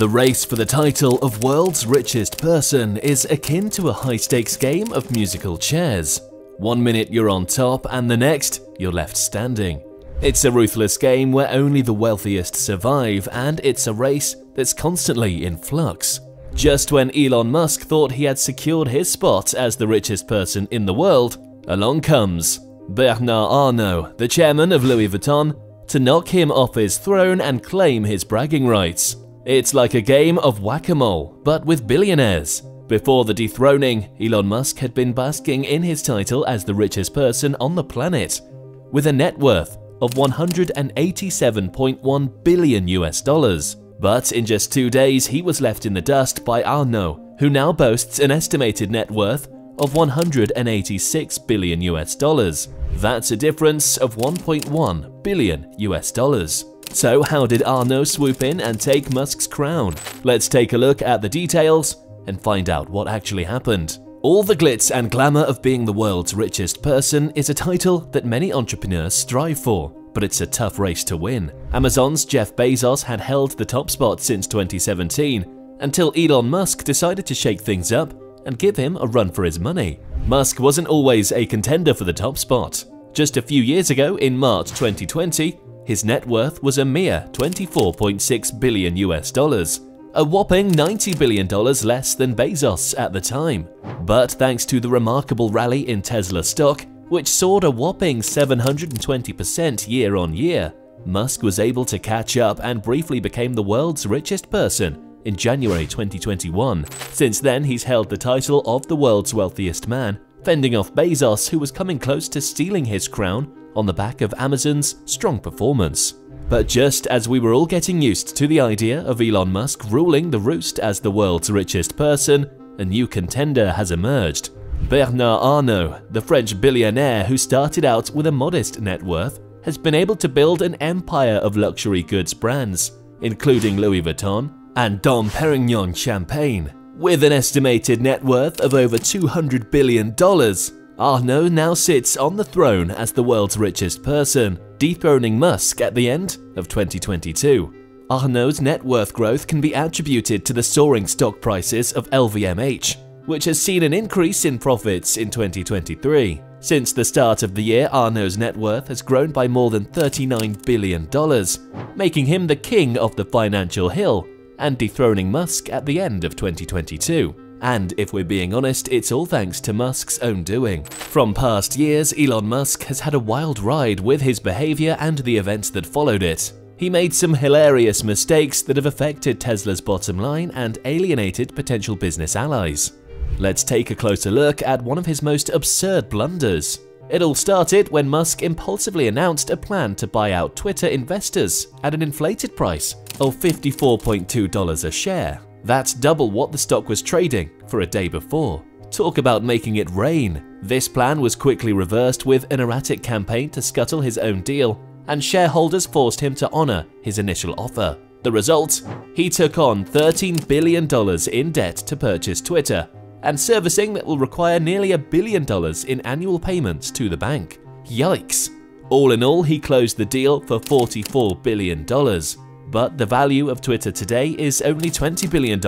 The race for the title of world's richest person is akin to a high-stakes game of musical chairs. 1 minute you're on top and the next you're left standing. It's a ruthless game where only the wealthiest survive, and it's a race that's constantly in flux. Just when Elon Musk thought he had secured his spot as the richest person in the world, along comes Bernard Arnault, the chairman of Louis Vuitton, to knock him off his throne and claim his bragging rights. It's like a game of whack-a-mole, but with billionaires. Before the dethroning, Elon Musk had been basking in his title as the richest person on the planet, with a net worth of $187.1 billion. But in just 2 days, he was left in the dust by Arnault, who now boasts an estimated net worth of $186 billion. That's a difference of $1.1 billion. So how did Arnault swoop in and take Musk's crown? Let's take a look at the details and find out what actually happened. All the glitz and glamour of being the world's richest person is a title that many entrepreneurs strive for, but it's a tough race to win. Amazon's Jeff Bezos had held the top spot since 2017, until Elon Musk decided to shake things up and give him a run for his money. Musk wasn't always a contender for the top spot. Just a few years ago, in March 2020, his net worth was a mere $24.6 billion, a whopping $90 billion less than Bezos at the time. But thanks to the remarkable rally in Tesla stock, which soared a whopping 720% year on year, Musk was able to catch up and briefly became the world's richest person in January 2021. Since then, he's held the title of the world's wealthiest man, fending off Bezos, who was coming close to stealing his crown on the back of Amazon's strong performance. But just as we were all getting used to the idea of Elon Musk ruling the roost as the world's richest person, a new contender has emerged. Bernard Arnault, the French billionaire who started out with a modest net worth, has been able to build an empire of luxury goods brands, including Louis Vuitton and Dom Perignon champagne. With an estimated net worth of over $200 billion, Arnault now sits on the throne as the world's richest person, dethroning Musk at the end of 2022. Arnault's net worth growth can be attributed to the soaring stock prices of LVMH, which has seen an increase in profits in 2023. Since the start of the year, Arnault's net worth has grown by more than $39 billion, making him the king of the financial hill and dethroning Musk at the end of 2022. And if we're being honest, it's all thanks to Musk's own doing. From past years, Elon Musk has had a wild ride with his behavior and the events that followed it. He made some hilarious mistakes that have affected Tesla's bottom line and alienated potential business allies. Let's take a closer look at one of his most absurd blunders. It all started when Musk impulsively announced a plan to buy out Twitter investors at an inflated price of $54.2 a share. That's double what the stock was trading for a day before. Talk about making it rain. This plan was quickly reversed with an erratic campaign to scuttle his own deal, and shareholders forced him to honor his initial offer. The result? He took on $13 billion in debt to purchase Twitter, and servicing that will require nearly $1 billion in annual payments to the bank. Yikes. All in all, he closed the deal for $44 billion. But the value of Twitter today is only $20 billion,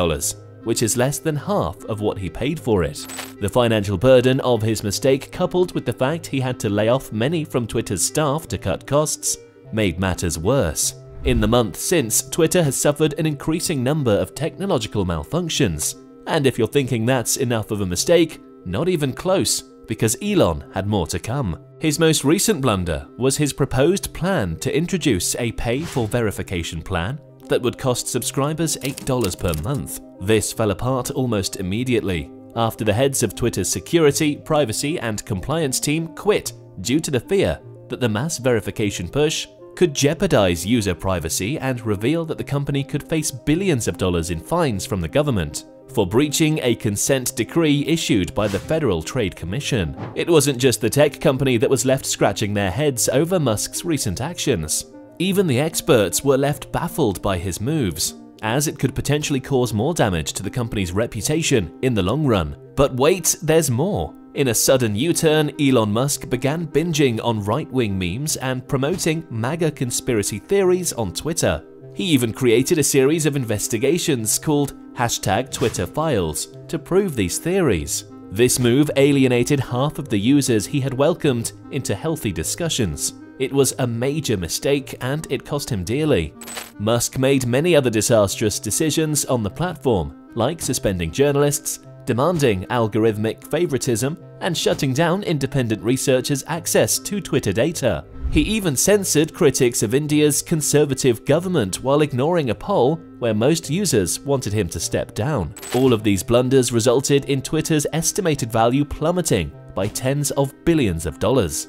which is less than half of what he paid for it. The financial burden of his mistake, coupled with the fact he had to lay off many from Twitter's staff to cut costs, made matters worse. In the month since, Twitter has suffered an increasing number of technological malfunctions. And if you're thinking that's enough of a mistake, not even close, because Elon had more to come. His most recent blunder was his proposed plan to introduce a pay-for-verification plan that would cost subscribers $8 per month. This fell apart almost immediately after the heads of Twitter's security, privacy, and compliance team quit due to the fear that the mass verification push could jeopardize user privacy and reveal that the company could face billions of dollars in fines from the government for breaching a consent decree issued by the Federal Trade Commission. It wasn't just the tech company that was left scratching their heads over Musk's recent actions. Even the experts were left baffled by his moves, as it could potentially cause more damage to the company's reputation in the long run. But wait, there's more. In a sudden U-turn, Elon Musk began binging on right-wing memes and promoting MAGA conspiracy theories on Twitter, He even created a series of investigations called #TwitterFiles to prove these theories. This move alienated half of the users he had welcomed into healthy discussions. It was a major mistake and it cost him dearly. Musk made many other disastrous decisions on the platform, like suspending journalists, demanding algorithmic favoritism, and shutting down independent researchers' access to Twitter data. He even censored critics of India's conservative government while ignoring a poll where most users wanted him to step down. All of these blunders resulted in Twitter's estimated value plummeting by tens of billions of dollars.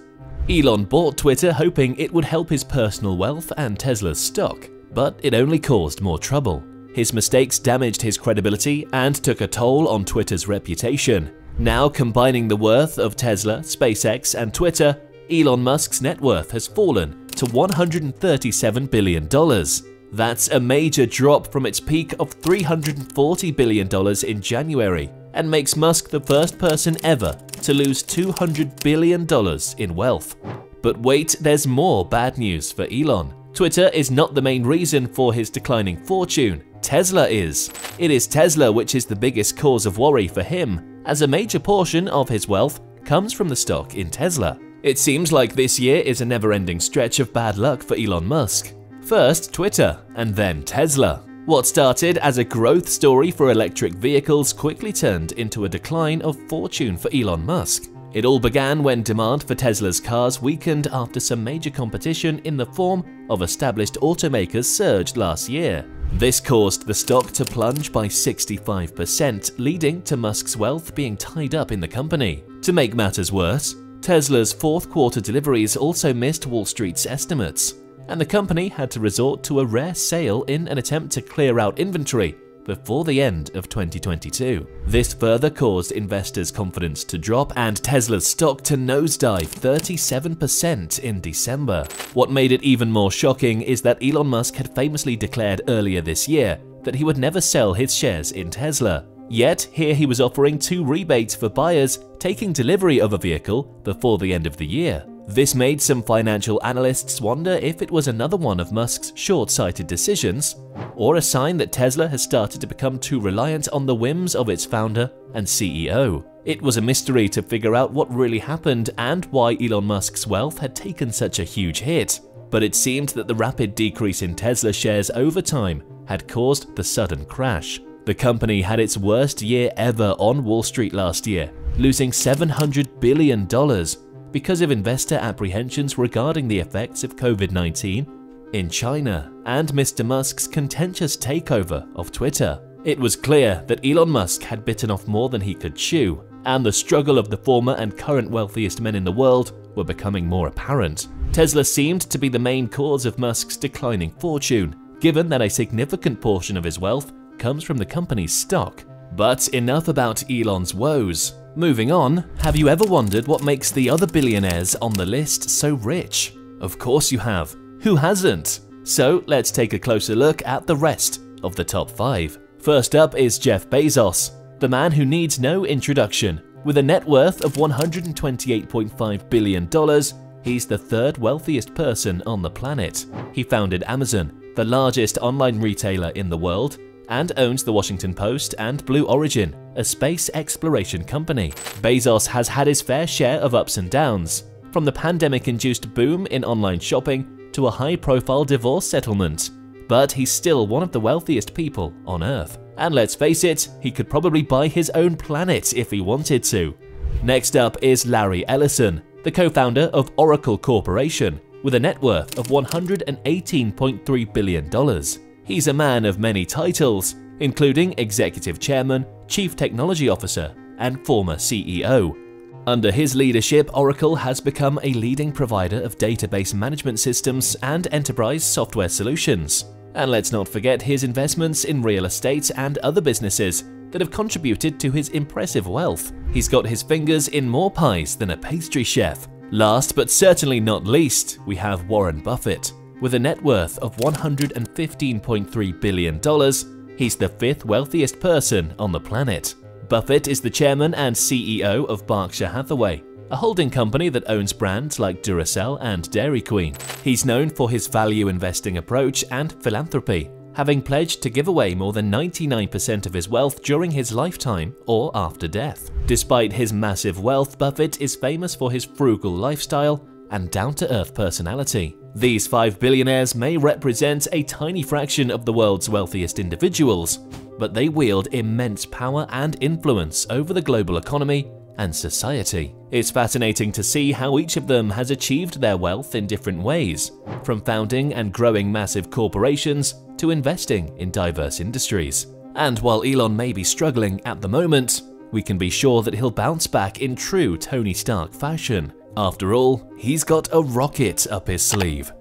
Elon bought Twitter hoping it would help his personal wealth and Tesla's stock, but it only caused more trouble. His mistakes damaged his credibility and took a toll on Twitter's reputation. Now, combining the worth of Tesla, SpaceX, and Twitter, Elon Musk's net worth has fallen to $137 billion. That's a major drop from its peak of $340 billion in January, and makes Musk the first person ever to lose $200 billion in wealth. But wait, there's more bad news for Elon. Twitter is not the main reason for his declining fortune. Tesla is. It is Tesla which is the biggest cause of worry for him, as a major portion of his wealth comes from the stock in Tesla. It seems like this year is a never-ending stretch of bad luck for Elon Musk. First Twitter, and then Tesla. What started as a growth story for electric vehicles quickly turned into a decline of fortune for Elon Musk. It all began when demand for Tesla's cars weakened after some major competition in the form of established automakers surged last year. This caused the stock to plunge by 65%, leading to Musk's wealth being tied up in the company. To make matters worse, Tesla's fourth quarter deliveries also missed Wall Street's estimates, and the company had to resort to a rare sale in an attempt to clear out inventory before the end of 2022. This further caused investors' confidence to drop and Tesla's stock to nosedive 37% in December. What made it even more shocking is that Elon Musk had famously declared earlier this year that he would never sell his shares in Tesla. Yet, here he was offering two rebates for buyers taking delivery of a vehicle before the end of the year. This made some financial analysts wonder if it was another one of Musk's short-sighted decisions, or a sign that Tesla has started to become too reliant on the whims of its founder and CEO. It was a mystery to figure out what really happened and why Elon Musk's wealth had taken such a huge hit. But it seemed that the rapid decrease in Tesla shares over time had caused the sudden crash. The company had its worst year ever on Wall Street last year, losing $700 billion because of investor apprehensions regarding the effects of COVID-19 in China and Mr. Musk's contentious takeover of Twitter. It was clear that Elon Musk had bitten off more than he could chew, and the struggle of the former and current wealthiest men in the world were becoming more apparent. Tesla seemed to be the main cause of Musk's declining fortune, given that a significant portion of his wealth comes from the company's stock. But enough about Elon's woes. Moving on, have you ever wondered what makes the other billionaires on the list so rich? Of course you have. Who hasn't? So let's take a closer look at the rest of the top 5. First up is Jeff Bezos, the man who needs no introduction. With a net worth of $128.5 billion, he's the third wealthiest person on the planet. He founded Amazon, the largest online retailer in the world, and owns the Washington Post and Blue Origin, a space exploration company. Bezos has had his fair share of ups and downs, from the pandemic-induced boom in online shopping to a high-profile divorce settlement. But he's still one of the wealthiest people on Earth. And let's face it, he could probably buy his own planet if he wanted to. Next up is Larry Ellison, the co-founder of Oracle Corporation, with a net worth of $118.3 billion. He's a man of many titles, including Executive Chairman, Chief Technology Officer, and former CEO. Under his leadership, Oracle has become a leading provider of database management systems and enterprise software solutions. And let's not forget his investments in real estate and other businesses that have contributed to his impressive wealth. He's got his fingers in more pies than a pastry chef. Last but certainly not least, we have Warren Buffett. With a net worth of $115.3 billion, he's the fifth wealthiest person on the planet. Buffett is the chairman and CEO of Berkshire Hathaway, a holding company that owns brands like Duracell and Dairy Queen. He's known for his value investing approach and philanthropy, having pledged to give away more than 99% of his wealth during his lifetime or after death. Despite his massive wealth, Buffett is famous for his frugal lifestyle and down-to-earth personality. These five billionaires may represent a tiny fraction of the world's wealthiest individuals, but they wield immense power and influence over the global economy and society. It's fascinating to see how each of them has achieved their wealth in different ways, from founding and growing massive corporations to investing in diverse industries. And while Elon may be struggling at the moment, we can be sure that he'll bounce back in true Tony Stark fashion. After all, he's got a rocket up his sleeve.